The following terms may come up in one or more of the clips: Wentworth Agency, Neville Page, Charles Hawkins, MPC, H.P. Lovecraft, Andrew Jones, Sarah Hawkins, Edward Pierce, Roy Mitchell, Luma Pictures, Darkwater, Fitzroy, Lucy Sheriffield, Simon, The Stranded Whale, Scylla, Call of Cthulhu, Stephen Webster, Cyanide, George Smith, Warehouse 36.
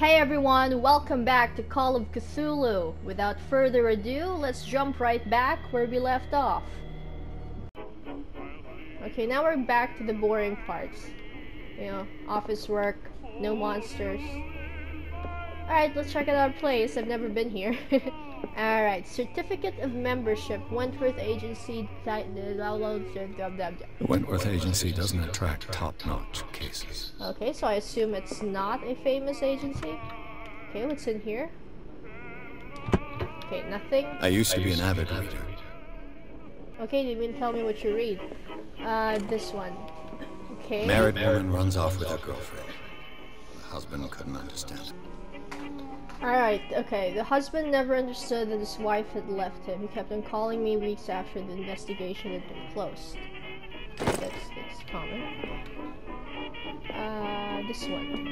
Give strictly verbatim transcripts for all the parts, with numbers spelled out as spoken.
Hey everyone, welcome back to Call of Cthulhu. Without further ado, let's jump right back where we left off. Okay, now we're back to the boring parts. You know, office work, no monsters. Alright, let's check out our place. I've never been here. Alright, Certificate of Membership, Wentworth Agency. Wentworth Agency doesn't attract top-notch cases. Okay, so I assume it's not a famous agency. Okay, what's in here? Okay, nothing. I used to be an avid reader. Okay, you mean tell me what you read? Uh, this one. Okay. Married woman runs off with her girlfriend. The husband couldn't understand it. Alright, okay. The husband never understood that his wife had left him. He kept on calling me weeks after the investigation had been closed. That's, that's common. Uh, this one.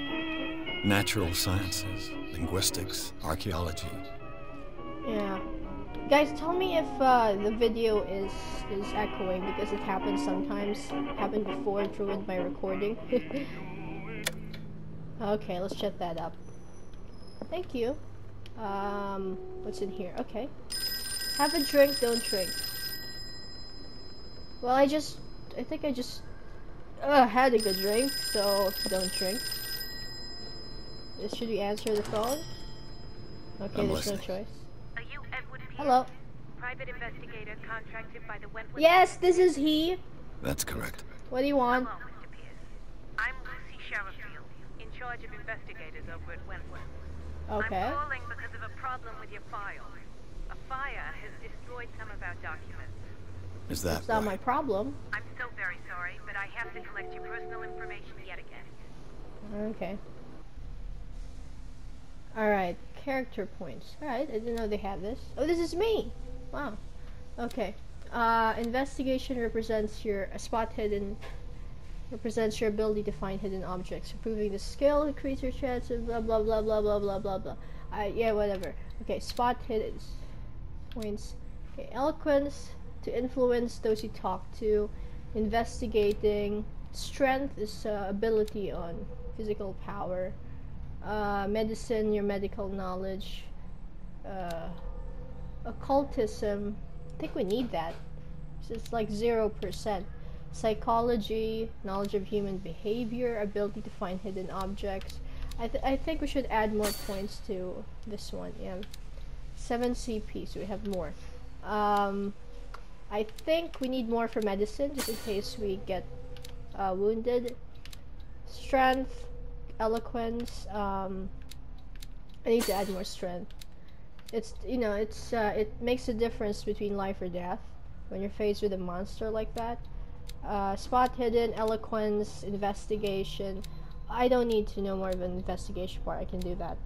Natural sciences, linguistics, archaeology. Yeah. Guys, tell me if uh, the video is, is echoing, because it happens sometimes. It happened before, it ruined my recording. Okay, let's shut that up. Thank you. Um, what's in here? Okay. Have a drink, don't drink. Well, I just... I think I just... Uh, had a good drink, so don't drink. Should we answer the phone? Okay, I'm there's listening. No choice. Are you Edward Pierce? Hello. Private investigator contracted by the Wentworth... Yes, this is he! That's correct. What do you want? Hello, Mister Pierce. I'm Lucy Sheriffield, in charge of investigators over at Wentworth. Okay. I'm calling because of a problem with your file. A fire has destroyed some of our documents. Is that It's not my problem. I'm so very sorry, but I have to collect your personal information yet again. Okay. Alright, character points. Alright, I didn't know they had this. Oh, this is me! Wow. Okay. Uh, investigation represents your a spot hidden... represents your ability to find hidden objects. Improving the skill, increase your chance of blah blah blah blah blah blah blah blah. Uh, yeah, whatever. Okay, spot hidden points. Okay, eloquence to influence those you talk to. Investigating. Strength is uh, ability on physical power. Uh, medicine, your medical knowledge. Uh, occultism. I think we need that. It's like zero percent. Psychology, knowledge of human behavior, ability to find hidden objects. I, th I think we should add more points to this one. Yeah, seven C P, so we have more. Um, I think we need more for medicine, just in case we get uh, wounded. Strength, eloquence. Um, I need to add more strength. It's you know, it's uh, it makes a difference between life or death when you're faced with a monster like that. Uh, spot hidden, eloquence, investigation. I don't need to know more of an investigation part. I can do that.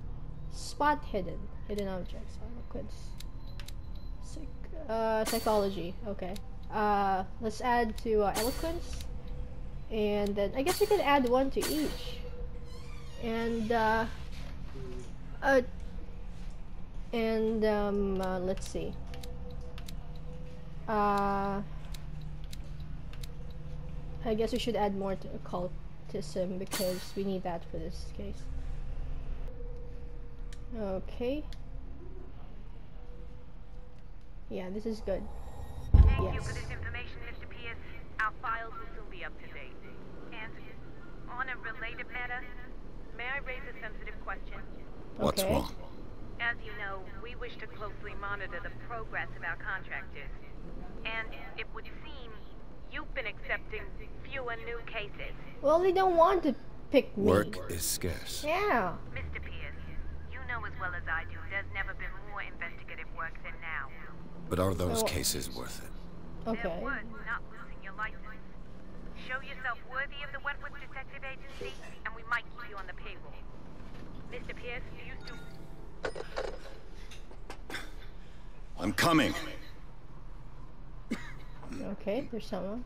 Spot hidden, hidden objects, eloquence, Psych uh, psychology. Okay. Uh, let's add to uh, eloquence, and then I guess we can add one to each. And uh, uh, and um, uh, let's see. Uh. I guess we should add more to occultism because we need that for this case. Okay. Yeah, this is good. Thank yes. you for this information, Mister Pierce. Our files will soon be up to date. And on a related matter, may I raise a sensitive question? What's okay. wrong? As you know, we wish to closely monitor the progress of our contractors. And it would seem you've been accepting fewer new cases. Well, they don't want to pick me. Work is scarce. Yeah. Mister Pierce, you know as well as I do, there's never been more investigative work than now. But are those so, cases worth it? Okay. They're worth not losing your license. Show yourself worthy of the Wentworth Detective Agency, and we might keep you on the payroll. Mister Pierce, do you still... I'm coming. Okay, there's someone.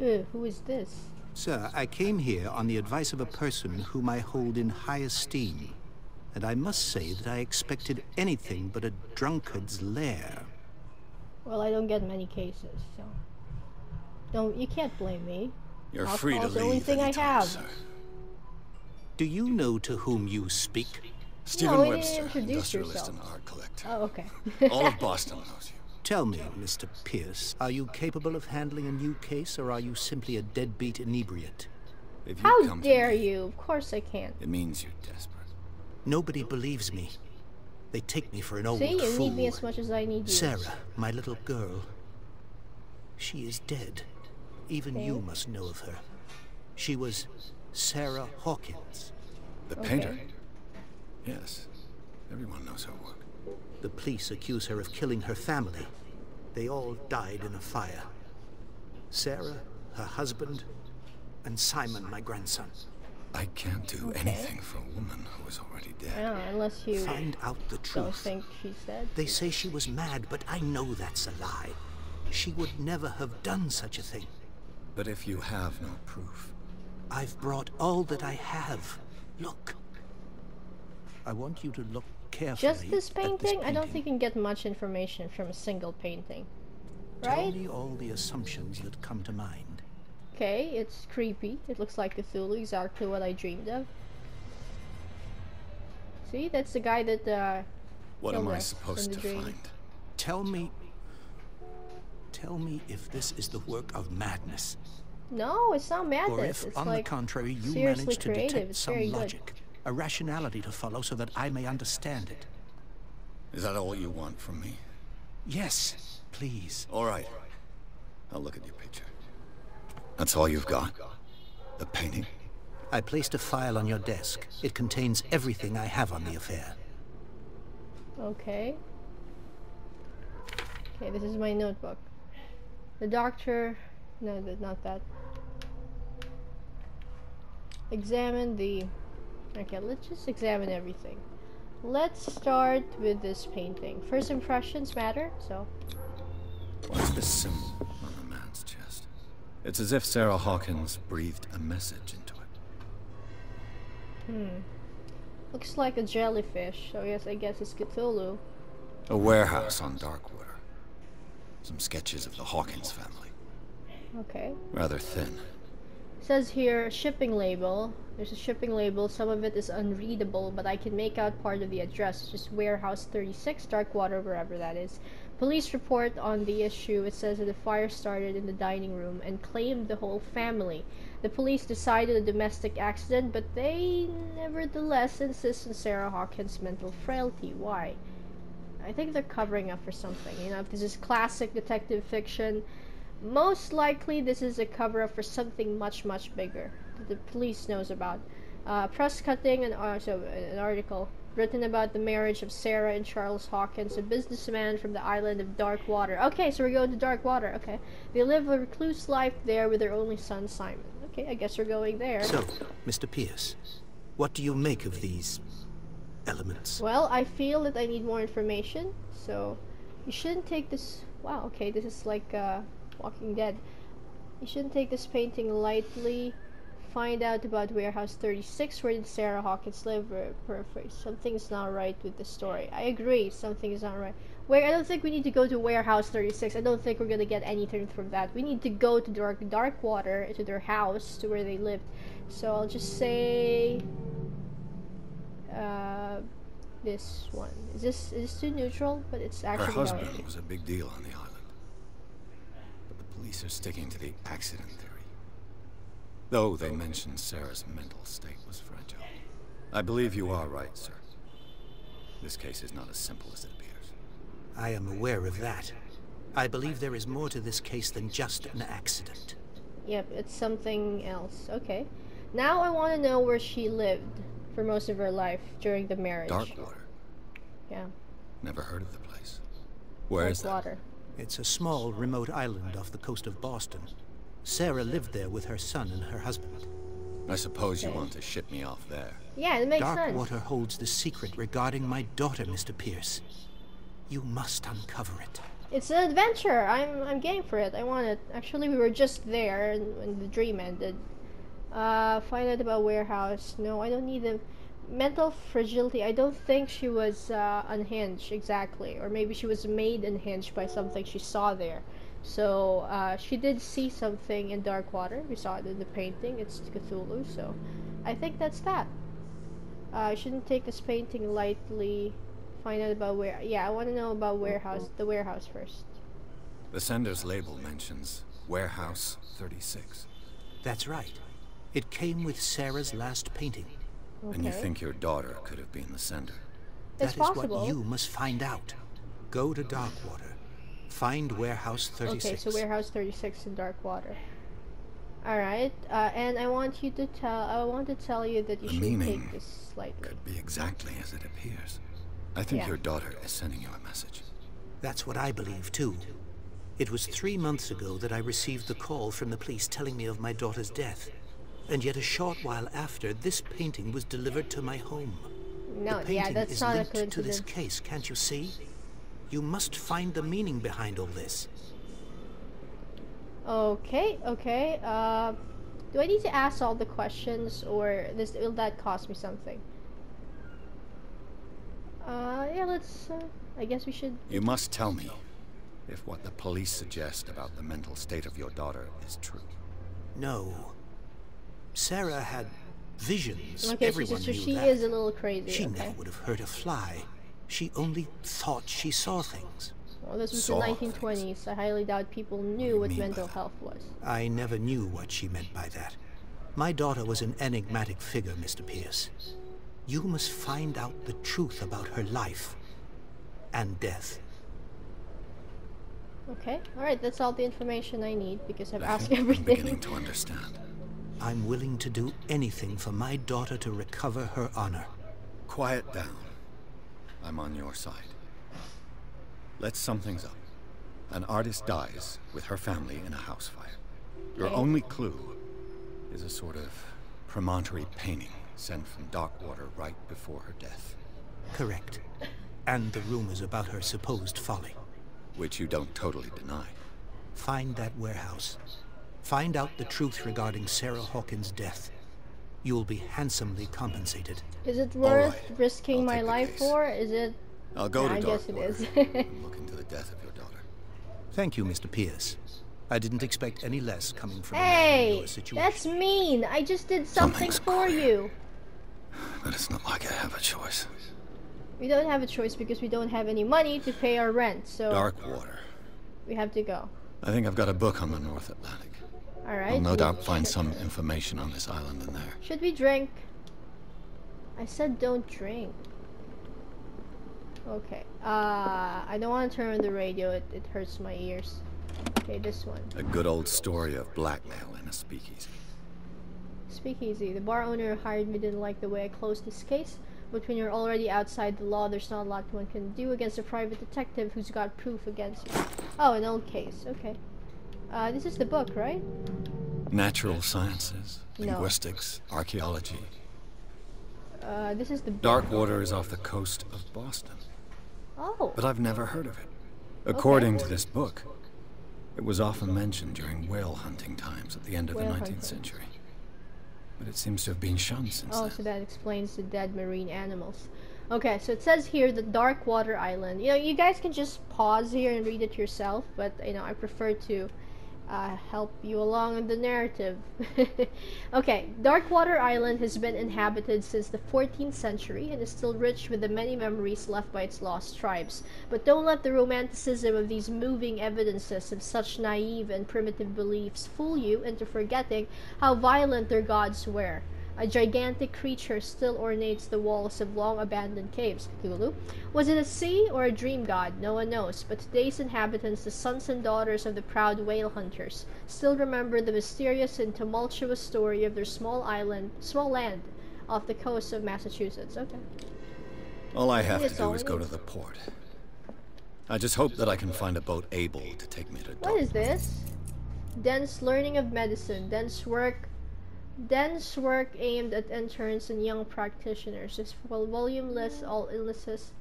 Ew, who is this? Sir, I came here on the advice of a person whom I hold in high esteem, and I must say that I expected anything but a drunkard's lair. Well, I don't get many cases, so don't you can't blame me. You're I'll free to leave. The only thing I have. Sir. Do you know to whom you speak? Stephen no, Webster, industrialist and art collector. Oh, okay. All of Boston knows you. Tell me, Mister Pierce, are you capable of handling a new case, or are you simply a deadbeat inebriate? If you How come dare to me, you? Of course I can't. It means you're desperate. Nobody believes me. They take me for an old fool. See, you need me as much as I need you. Sarah, my little girl. She is dead. Even okay. you must know of her. She was Sarah Hawkins. The okay. painter? Yes. Everyone knows her work. The police accuse her of killing her family. They all died in a fire. Sarah, her husband, and Simon, my grandson. I can't do okay. anything for a woman who is already dead. I know, unless you find out the truth. Don't think she said. They say she was mad, but I know that's a lie. She would never have done such a thing. But if you have no proof, I've brought all that I have. Look. I want you to look carefully. Just this painting? At this painting. I don't think you can get much information from a single painting. Right? Tell me all the assumptions that come to mind. Okay, it's creepy. It looks like Cthulhu, exactly what I dreamed of. See, that's the guy that uh What am I supposed to find? Tell me Tell me if this is the work of madness. No, it's not madness. Or if, it's on like the contrary, you manage to creative. detect it's some logic, good. a rationality to follow so that I may understand it. Is that all you want from me? Yes, please. All right. I'll look at your picture. That's all you've got? The painting? I placed a file on your desk. It contains everything I have on the affair. Okay. Okay, this is my notebook. The doctor... No, not that. Examine the... Okay, let's just examine everything. Let's start with this painting. First impressions matter, so... What's this symbol on the man's chest? It's as if Sarah Hawkins breathed a message into it. Hmm. Looks like a jellyfish, so yes, I guess it's Cthulhu. A warehouse on Darkwater. Some sketches of the Hawkins family. Okay. Rather thin. It says here, shipping label. There's a shipping label. Some of it is unreadable, but I can make out part of the address. It's just Warehouse thirty-six, Darkwater, wherever that is. Police report on the issue. It says that the fire started in the dining room and claimed the whole family. The police decided a domestic accident, but they nevertheless insist on Sarah Hawkins' mental frailty. Why? I think they're covering up for something. You know, if this is classic detective fiction, most likely this is a cover-up for something much, much bigger that the police knows about. Uh, press cutting and also an article written about the marriage of Sarah and Charles Hawkins, a businessman from the island of Darkwater. Okay, so we're going to Darkwater, okay. They live a recluse life there with their only son, Simon. Okay, I guess we're going there. So, Mister Pierce, what do you make of these elements? Well, I feel that I need more information, so you shouldn't take this... Wow, okay, this is like uh, Walking Dead. You shouldn't take this painting lightly. Find out about Warehouse thirty-six. Where did Sarah Hawkins live? Perfect. Something's not right with the story. I agree. Something is not right. Wait, I don't think we need to go to Warehouse thirty-six. I don't think we're gonna get anything from that. We need to go to Dark Darkwater, to their house, to where they lived. So I'll just say, uh, this one. Is this is this too neutral? But it's actually. Her husband not right. was a big deal on the island, but the police are sticking to the accident theory. Though they mentioned Sarah's mental state was fragile. I believe you are right, sir. This case is not as simple as it appears. I am aware of that. I believe there is more to this case than just an accident. Yep, it's something else. Okay. Now I want to know where she lived for most of her life during the marriage. Darkwater? Yeah. Never heard of the place. Where is that? It's a small, remote island off the coast of Boston. Sarah lived there with her son and her husband. I suppose okay. you want to ship me off there. Yeah, it makes Darkwater sense. Darkwater holds the secret regarding my daughter, Mister Pierce. You must uncover it. It's an adventure. I'm I'm game for it. I want it. Actually, we were just there when the dream ended. Uh, find out about warehouse. No, I don't need them. mental fragility, I don't think she was uh, unhinged exactly, or maybe she was made unhinged by something she saw there. So uh, she did see something in Darkwater. We saw it in the painting. It's Cthulhu, so I think that's that. Uh, I shouldn't take this painting lightly. Find out about where... Yeah, I want to know about warehouse. The warehouse first. The sender's label mentions Warehouse thirty-six. That's right. It came with Sarah's last painting. Okay. And you think your daughter could have been the sender? It's that possible. Is what you must find out. Go to Darkwater. Find Warehouse thirty-six. Okay, so Warehouse thirty-six in Darkwater. All right, uh, and I want you to tell. I want to tell you that you the should take this slightly. Could be exactly as it appears. I think yeah. your daughter is sending you a message. That's what I believe too. It was three months ago that I received the call from the police telling me of my daughter's death, and yet a short while after, this painting was delivered to my home. No, the painting yeah, that's is not linked a coincidence. To this case. Can't you see? You must find the meaning behind all this. Okay, okay. Uh, do I need to ask all the questions, or this, will that cost me something? Uh, yeah, let's... Uh, I guess we should... You must tell me if what the police suggest about the mental state of your daughter is true. No. Sarah had visions. Okay, everyone so, so she that. is a little crazy. She okay. never would have heard a fly. She only thought she saw things. Well, this was saw the nineteen twenties. Things. I highly doubt people knew what, what mental health was. I never knew what she meant by that. My daughter was an enigmatic figure, Mister Pierce. You must find out the truth about her life and death. Okay, all right. That's all the information I need because I've I asked everything. I'm beginning to understand. I'm willing to do anything for my daughter to recover her honor. Quiet down. I'm on your side. Let's sum things up. An artist dies with her family in a house fire. Your okay. only clue is a sort of promontory painting sent from Darkwater right before her death. Correct. And the rumors about her supposed folly. Which you don't totally deny. Find that warehouse. Find out the truth regarding Sarah Hawkins' death. You'll be handsomely compensated. Is it worth right. risking I'll my life case. for? Is it? I'll go yeah, to I guess it is. I'm looking to the death of your daughter. Thank you, Mister Pierce. I didn't expect any less coming from hey, your situation. Hey, that's mean. I just did something Something's for clear. you. But it's not like I have a choice. We don't have a choice because we don't have any money to pay our rent. So Darkwater. We have to go. I think I've got a book on the North Atlantic. All right. I'll no doubt find some information on this island in there. Should we drink? I said don't drink. Okay. Uh, I don't want to turn on the radio. It, it hurts my ears. Okay, this one. A good old story of blackmail in a speakeasy. Speakeasy. The bar owner who hired me didn't like the way I closed this case. But when you're already outside the law, there's not a lot one can do against a private detective who's got proof against you. Oh, an old case. Okay. Uh, this is the book, right? Natural sciences, no. linguistics, archaeology. Uh, this is the book. Darkwater is off the coast of Boston. Oh. But I've never heard of it. According okay. to this book, it was often mentioned during whale hunting times at the end of whale the nineteenth hunting. century. But it seems to have been shunned since Oh, then. So that explains the dead marine animals. Okay, so it says here the Darkwater Island. You know, you guys can just pause here and read it yourself, but, you know, I prefer to... Uh, help you along in the narrative. Okay, Darkwater Island has been inhabited since the fourteenth century and is still rich with the many memories left by its lost tribes. But don't let the romanticism of these moving evidences of such naive and primitive beliefs fool you into forgetting how violent their gods were. A gigantic creature still ornates the walls of long-abandoned caves, Cthulhu. Was it a sea or a dream god? No one knows, but today's inhabitants, the sons and daughters of the proud whale hunters, still remember the mysterious and tumultuous story of their small island, small land, off the coast of Massachusetts. Okay. All I have to do is go to the port. I just hope that I can find a boat able to take me to Dartmouth. What is this? Dense learning of medicine, dense work... Dense work aimed at interns and young practitioners. This volume lists all illnesses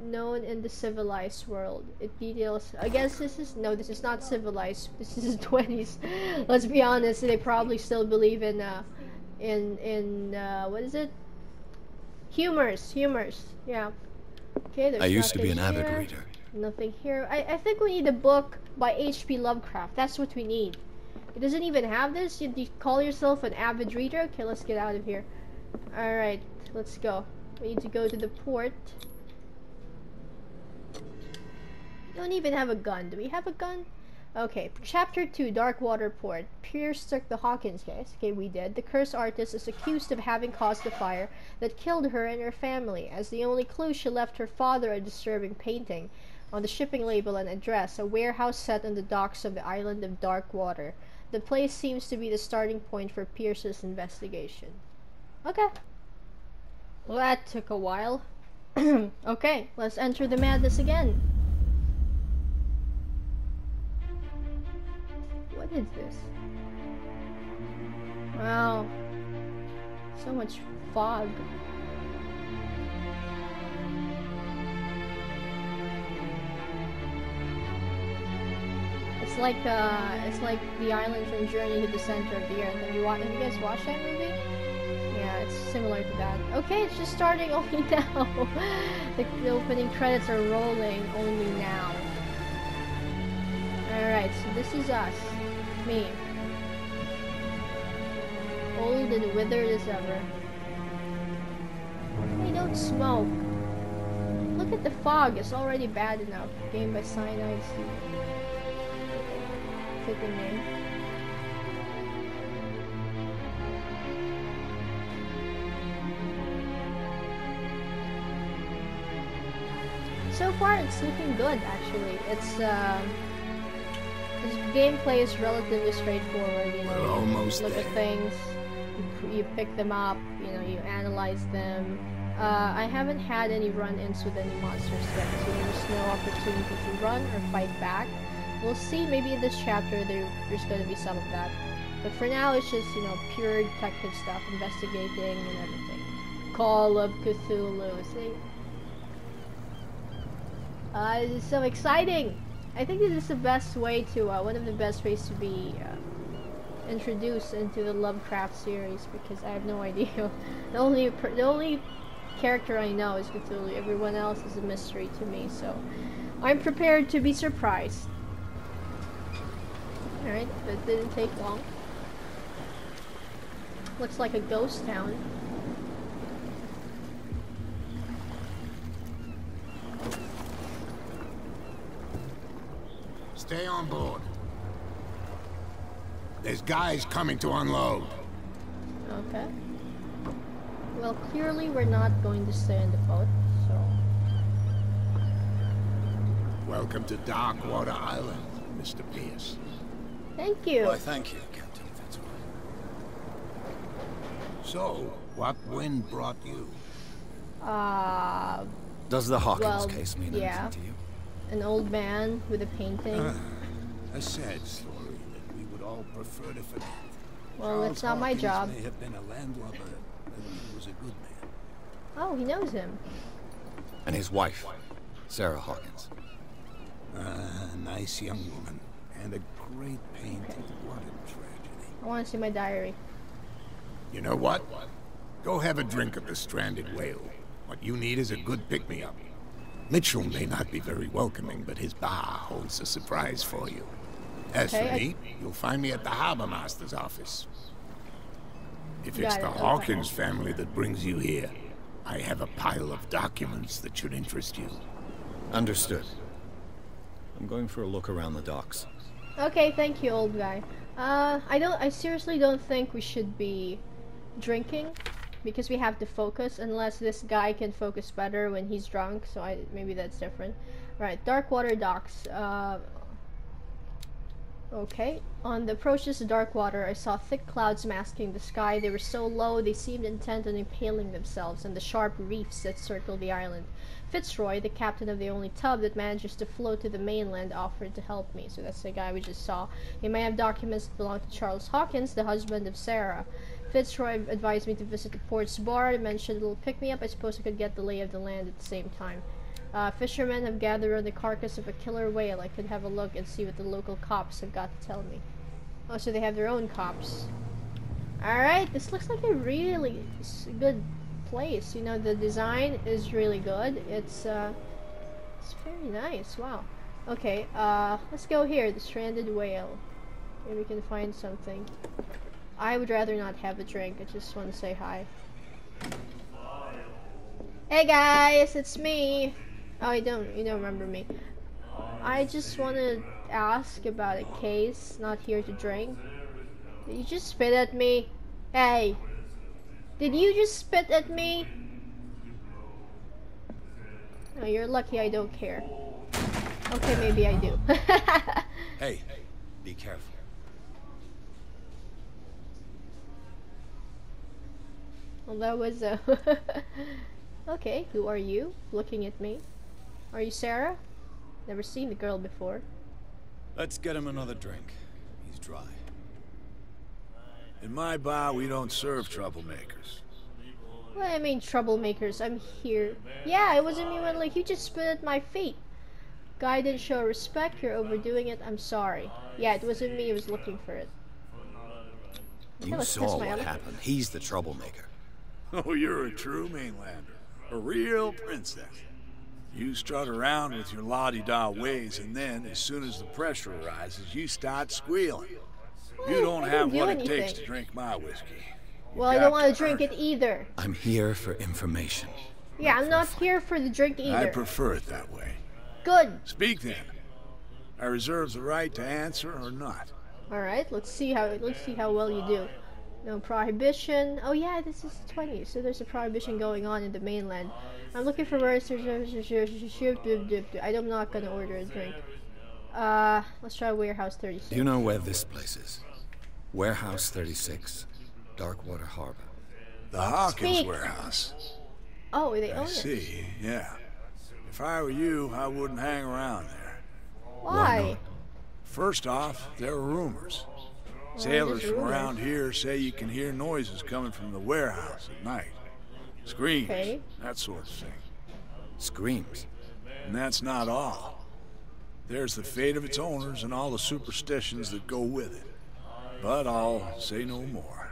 known in the civilized world. It details. I guess this is no. This is not civilized. This is the twenties. Let's be honest. They probably still believe in uh, in in uh, what is it? Humors, humors. Yeah. Okay, there's I used to be an avid here. reader. Nothing here. I, I think we need a book by H P Lovecraft. That's what we need. It doesn't even have this. You, you call yourself an avid reader? Okay, let's get out of here. Alright, let's go. We need to go to the port. We don't even have a gun. Do we have a gun? Okay, Chapter two, Darkwater Port. Pierce took the Hawkins case. Okay, we did. The cursed artist is accused of having caused the fire that killed her and her family. As the only clue, she left her father a disturbing painting on the shipping label and address, a warehouse set on the docks of the island of Darkwater. The place seems to be the starting point for Pierce's investigation. Okay. Well, that took a while. Okay, let's enter the madness again. What is this? Wow. So much fog. It's like uh, it's like the island from Journey to the Center of the Earth. Have you, wa have you guys watched that movie? Yeah, it's similar to that. Okay, it's just starting only now. the, the opening credits are rolling only now. Alright, so this is us. Me. Old and withered as ever. I don't smoke. Look at the fog, it's already bad enough. Game by Cyanide. Fitting name. So far it's looking good actually. It's uh this gameplay is relatively straightforward, you know. We're almost you look there. at things, you, you pick them up, you know, you analyze them. Uh, I haven't had any run-ins with any monsters yet, so there's no opportunity to run or fight back. We'll see, maybe in this chapter there, there's going to be some of that. But for now, it's just, you know, pure detective stuff, investigating and everything. Call of Cthulhu, see? Uh, this is so exciting! I think this is the best way to, uh, one of the best ways to be uh, introduced into the Lovecraft series, because I have no idea. the only per the only character I know is Cthulhu. Everyone else is a mystery to me, so I'm prepared to be surprised. Alright, that didn't take long. Looks like a ghost town. Stay on board. There's guys coming to unload. Okay. Well, clearly we're not going to stay in the boat, so... Welcome to Darkwater Island, Mister Pierce. Thank you. Why, thank you, Captain Fitzroy. So, what wind brought you? Uh... Does the Hawkins well, case mean yeah. anything to you? An old man with a painting. Uh, a sad story that we would all prefer to forget. Well, Charles it's not Hawkins my job. May have been a landlubber, but he was a good man. Oh, he knows him. And his wife, Sarah Hawkins. A uh, nice young woman and a great painting. What a tragedy. I want to see my diary. You know what? Go have a drink of the Stranded Whale. What you need is a good pick-me-up. Mitchell may not be very welcoming, but his bar holds a surprise for you. As okay, for me, I... you'll find me at the Harbor Master's office. If Got it's it. the Hawkins okay. family that brings you here, I have a pile of documents that should interest you. Understood. I'm going for a look around the docks. Okay, thank you, old guy. Uh, I don't. I seriously don't think we should be drinking, because we have to focus, unless this guy can focus better when he's drunk, so I maybe that's different. Right, Darkwater Docks. Uh, okay, on the approaches to Darkwater, I saw thick clouds masking the sky. They were so low, they seemed intent on impaling themselves on the sharp reefs that circled the island. Fitzroy, the captain of the only tub that manages to float to the mainland, offered to help me. So that's the guy we just saw. He may have documents that belong to Charles Hawkins, the husband of Sarah. Fitzroy advised me to visit the port's bar. I mentioned a little pick-me-up. I suppose I could get the lay of the land at the same time. Uh, fishermen have gathered around the carcass of a killer whale. I could have a look and see what the local cops have got to tell me. Oh, so they have their own cops. Alright, this looks like a really good place. You know, the design is really good. It's uh, it's very nice. Wow. Okay. Uh, let's go here. The Stranded Whale. Maybe we can find something. I would rather not have a drink. I just want to say hi. Hey guys, it's me. Oh, you don't you don't remember me. I just want to ask about a case. Not here to drink. Did you just spit at me? Hey! Did you just spit at me? No, you're lucky I don't care. Okay, maybe I do. Hey, be careful. Well, that was a... Okay, who are you? Looking at me. Are you Sarah? Never seen the girl before. Let's get him another drink. He's dry. In my bar, we don't serve troublemakers. Well, I mean troublemakers. I'm here. Yeah, it wasn't even like you just spit at my feet. Guy didn't show respect. You're overdoing it. I'm sorry. Yeah, it wasn't me. I was looking for it. You saw what happened. He's the troublemaker. Oh, you're a true mainlander. A real princess. You strut around with your la-di-da ways, and then, as soon as the pressure arises, you start squealing. You don't I have do what anything. It takes to drink my whiskey. You well, I don't want to drink it. it either. I'm here for information. Yeah, not I'm not here for the drink either. I prefer it that way. Good. Speak then. I reserve the right to answer or not. All right, let's see how let's see how well you do. No prohibition. Oh yeah, this is the twenties, so there's a prohibition going on in the mainland. I'm looking for where I'm not gonna order a drink. Uh, let's try Warehouse thirty-six. Do you know where this place is? Warehouse thirty-six, Darkwater Harbor. The Hawkins Speak. Warehouse. Oh, they own it. I see, yeah. If I were you, I wouldn't hang around there. Why? First off, there are rumors. Well, sailors rumors. from around here say you can hear noises coming from the warehouse at night. Screams, okay. that sort of thing. Screams? And that's not all. There's the fate of its owners and all the superstitions that go with it. But I'll say no more.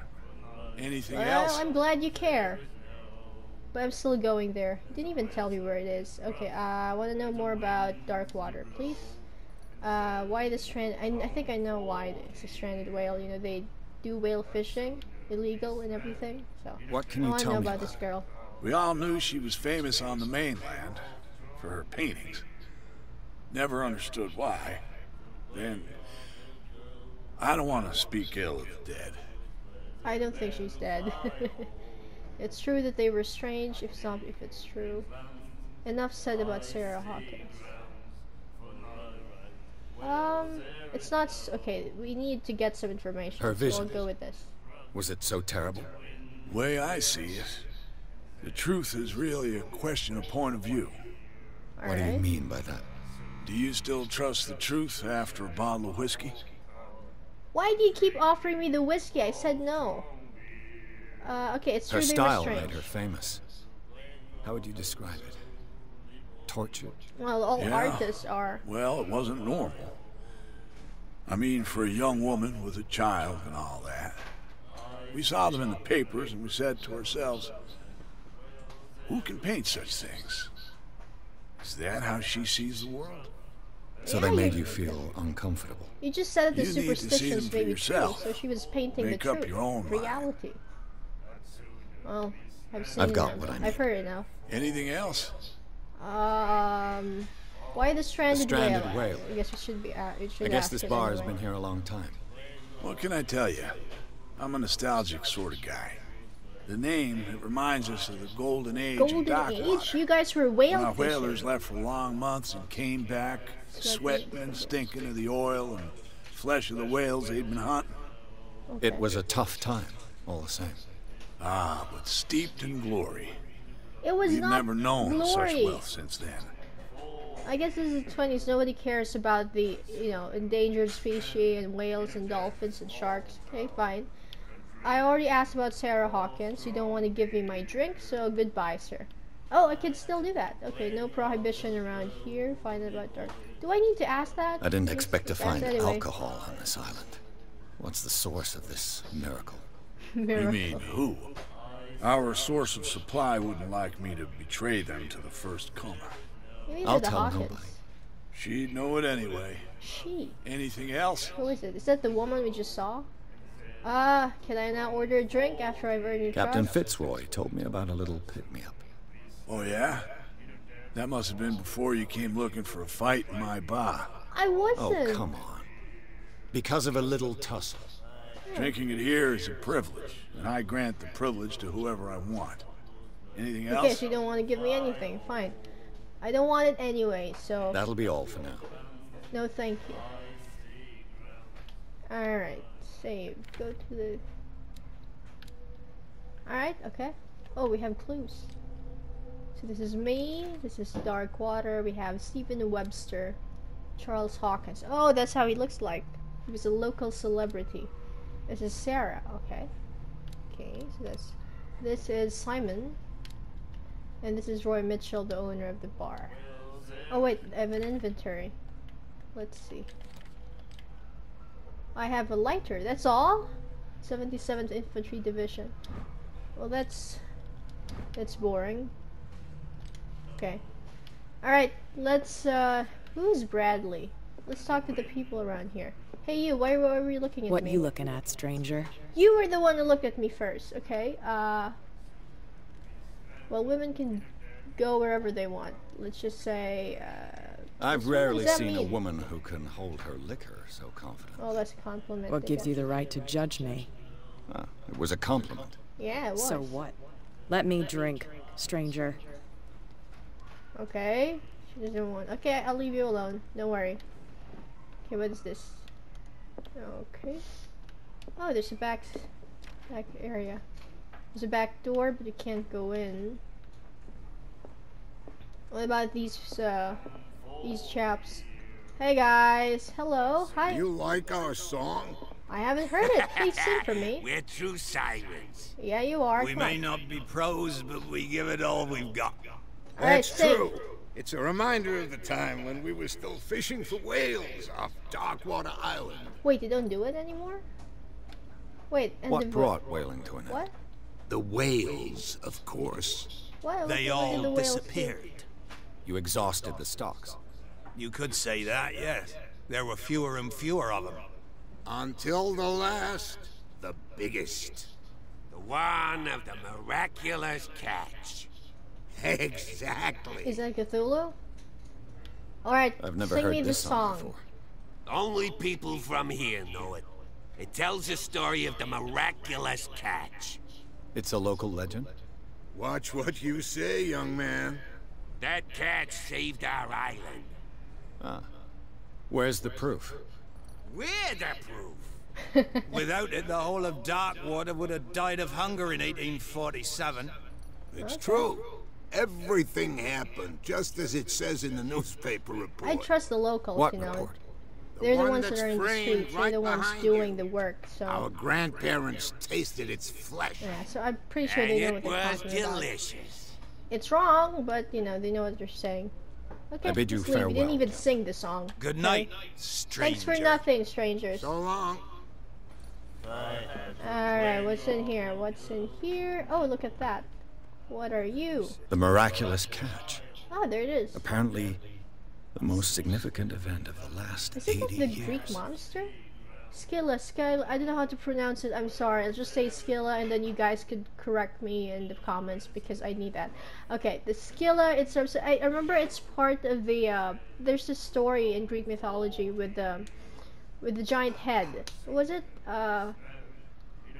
Anything well, else? I'm glad you care. But I'm still going there. You didn't even tell me where it is. Okay, uh, I want to know more about Darkwater, please. Uh, why the strand... I, I think I know why it's a stranded whale. You know, they do whale fishing. Illegal and everything. So, what can you tell me about this girl? We all knew she was famous on the mainland for her paintings. Never understood why. Then, I don't want to speak ill of the dead. I don't think she's dead. It's true that they were strange, if not if it's true. Enough said about Sarah Hawkins. Um, it's not... Okay, we need to get some information. Her vision. So we'll go with this. Was it so terrible? The way I see it, the truth is really a question of point of view. All what right. do you mean by that? Do you still trust the truth after a bottle of whiskey? Why do you keep offering me the whiskey? I said no. Uh, okay, it's true. Her style made her famous. How would you describe it? Tortured? Well, all yeah. artists are. Well, it wasn't normal. I mean, for a young woman with a child and all that. We saw them in the papers and we said to ourselves, who can paint such things? Is that how she sees the world? So yeah, they made you feel uncomfortable. You just said that the you superstitions made you feel, so she was painting Make the up truth, your own reality. Mind. Well, I've seen I've got them. what I need. I've heard it now. Anything else? Um, why the stranded, the stranded whale? whale? I guess it should be. Uh, it should I guess this bar has been here a long time. What can I tell you? I'm a nostalgic sort of guy. The name, it reminds us of the golden age of Darkwater. Golden age? You guys were whale fishing. Our whalers left for long months and came back, sweating and stinking of the oil and flesh of the whales they'd been hunting. Okay. It was a tough time, all the same. Ah, but steeped in glory. It was We've not never known glory. such wealth since then. I guess this is the twenties. Nobody cares about the, you know, endangered species and whales and dolphins and sharks. Okay, fine. I already asked about Sarah Hawkins. You don't want to give me my drink, so goodbye, sir. Oh, I can still do that. Okay, no prohibition around here. Find out about dark. Do I need to ask that? I didn't expect to find anyway. alcohol on this island. What's the source of this miracle? Miracle. You mean who? Our source of supply wouldn't like me to betray them to the first comer. I'll tell nobody. She'd know it anyway. She. Anything else? Who is it? Is that the woman we just saw? Ah, uh, can I now order a drink after I've already tried? Captain Fitzroy told me about a little pick-me-up. Oh yeah? That must have been before you came looking for a fight in my bar. I wasn't. Oh, come on. Because of a little tussle. Drinking it here is a privilege, and I grant the privilege to whoever I want. Anything else? Okay, so you don't want to give me anything. Fine. I don't want it anyway, so... That'll be all for now. No, thank you. Alright, save. Go to the... Alright, okay. Oh, we have clues. So this is me, this is Darkwater, we have Stephen Webster, Charles Hawkins. Oh, that's how he looks like. He was a local celebrity. This is Sarah, okay. Okay, so that's... This is Simon. And this is Roy Mitchell, the owner of the bar. Oh wait, I have an inventory. Let's see. I have a lighter, that's all? seventy-seventh Infantry Division. Well, that's... That's boring. Okay. Alright, let's, uh... Who's Bradley? Let's talk to the people around here. Hey you, why were you looking at what me? What you looking at, stranger? You were the one who looked at me first, okay? Uh... Well, women can go wherever they want. Let's just say... Uh, I've rarely seen a woman who can hold her liquor so confident. Oh, that's a compliment. What gives you the right to judge me? Ah, it was a compliment. Yeah, it was. So what? Let me drink, stranger. Okay. She doesn't want... Okay, I'll leave you alone. Don't worry. Okay, what is this? Okay. Oh, there's a back, back area. There's a back door, but you can't go in. What about these, uh, these chaps? Hey guys, hello, hi. You like our song? I haven't heard it. Please sing for me. We're true sirens. Yeah, you are. We Come may on. Not be pros, but we give it all we've got. That's right, true. It's a reminder of the time when we were still fishing for whales off Darkwater Island. Wait, they don't do it anymore? Wait, and what brought whaling to an end? What? The whales, of course. Well, they all the disappeared. You exhausted the stocks. You could say that, yes. There were fewer and fewer of them. Until the last, the biggest. The one of the miraculous catch. Exactly. Is that Cthulhu? Alright, I've never sing heard me this song. song Only people from here know it. It tells the story of the miraculous catch. It's a local legend? Watch what you say, young man. That cat saved our island. Ah. Where's the proof? We're the proof. Without it, the whole of Darkwater would have died of hunger in eighteen forty-seven. It's true. Everything happened, just as it says in the newspaper report. I trust the locals, what you know. Report? They're the ones that are in the streets, they're the ones doing the work, so... Our grandparents tasted its flesh. Yeah, so I'm pretty sure they know what they're talking about. It's wrong, but, you know, they know what they're saying. Okay, I bid you farewell. You didn't even sing the song. Good night, stranger. Thanks for nothing, strangers. So long. Alright, what's in here? What's in here? Oh, look at that. What are you? The miraculous catch. Oh, there it is. Apparently... the most significant event of the last eighty years. Is it the Greek monster? Scylla, Scylla, I don't know how to pronounce it, I'm sorry. I'll just say Scylla and then you guys could correct me in the comments because I need that. Okay, the Scylla, it's, I remember it's part of the, uh, there's this story in Greek mythology with the, with the giant head. Was it, uh,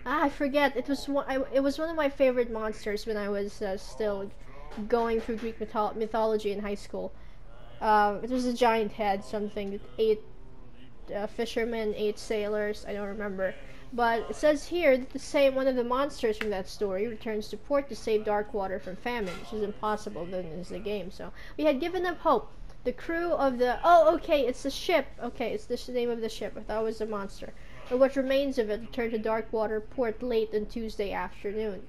ah, I forget, it was one, I, it was one of my favorite monsters when I was uh, still going through Greek mytho mythology in high school. Um, it was a giant head, something, eight uh, fishermen, eight sailors, I don't remember. But it says here that the same one of the monsters from that story returns to port to save Darkwater from famine, which is impossible, then it's the game, so. We had given up hope. The crew of the, oh, okay, it's the ship. Okay, it's the name of the ship. I thought it was a monster. But what remains of it returned to Darkwater port late on Tuesday afternoon,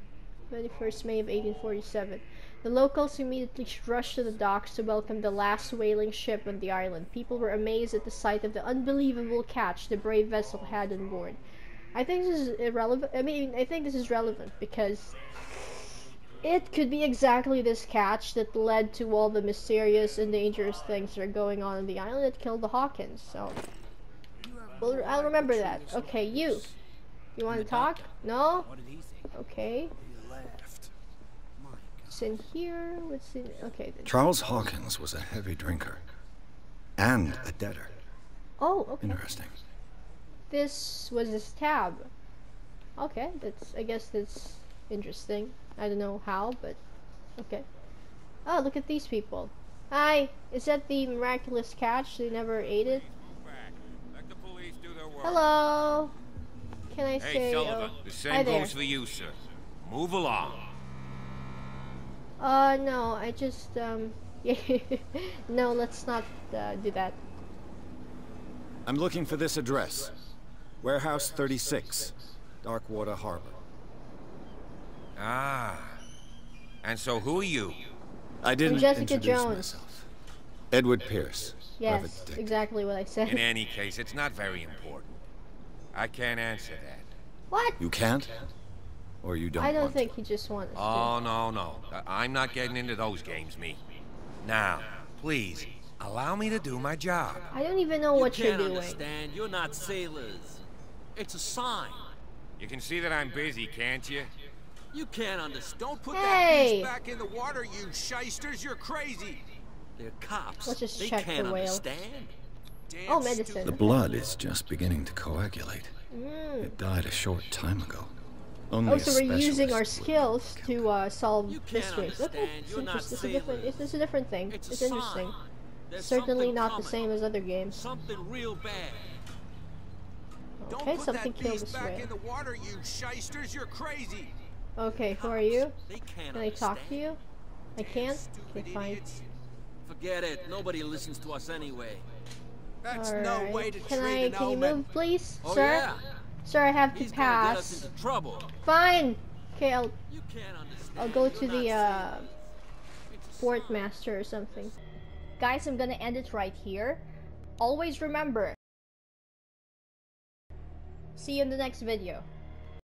twenty-first May of eighteen forty-seven. The locals immediately rushed to the docks to welcome the last whaling ship on the island. People were amazed at the sight of the unbelievable catch the brave vessel had on board. I think this is irrelevant. I mean, I think this is relevant because It could be exactly this catch that led to all the mysterious and dangerous things that are going on in the island that killed the Hawkins, so... Well, I'll remember that. Okay, you. You want to talk? No? Okay. What's in here? What's in... Okay. Then. Charles Hawkins was a heavy drinker. And a debtor. Oh, okay. Interesting. This was his tab. Okay, that's... I guess that's interesting. I don't know how, but... Okay. Oh, look at these people. Hi! Is that the miraculous catch? They never ate it? Hello! Can I hey, say... Hey, Sullivan. Oh, the same goes for you, sir. Move along. Uh, no. I just, um... no, let's not uh, do that. I'm looking for this address. Warehouse thirty-six. Darkwater Harbor. Ah. And so who are you? I didn't Jessica introduce Jones. myself. Edward Pierce. Yes, exactly what I said. In any case, it's not very important. I can't answer that. What? You can't? Or you don't I don't want think to. He just wants Oh, to. no, no. I'm not getting into those games, me. Now, please, allow me to do my job. I don't even know you what you're doing. You can't understand. You're not sailors. It's a sign. You can see that I'm busy, can't you? You can't understand. Don't put hey. that piece back in the water, you shysters. You're crazy. They're cops. Let's just they check can't the whale. Understand. Damn oh, medicine. The blood is just beginning to coagulate. Mm. It died a short time ago. Only oh, so we're using our skills to uh, solve mysteries. Okay, it's a different. It's, it's a different thing. It's, it's interesting. Certainly not coming. the same as other games. Something real bad. Okay, Don't put something that killed this back in the water, you shysters. You're crazy. Okay, who are you? Can I talk to you? I can't. Okay, fine. Forget it. Nobody listens to us anyway. That's All right. no way to can I? Can you move, please, oh, sir? Yeah. Sir, I have He's to pass. Fine. Okay, I'll. I'll go to the uh, port master or something. Guys, I'm gonna end it right here. Always remember. See you in the next video.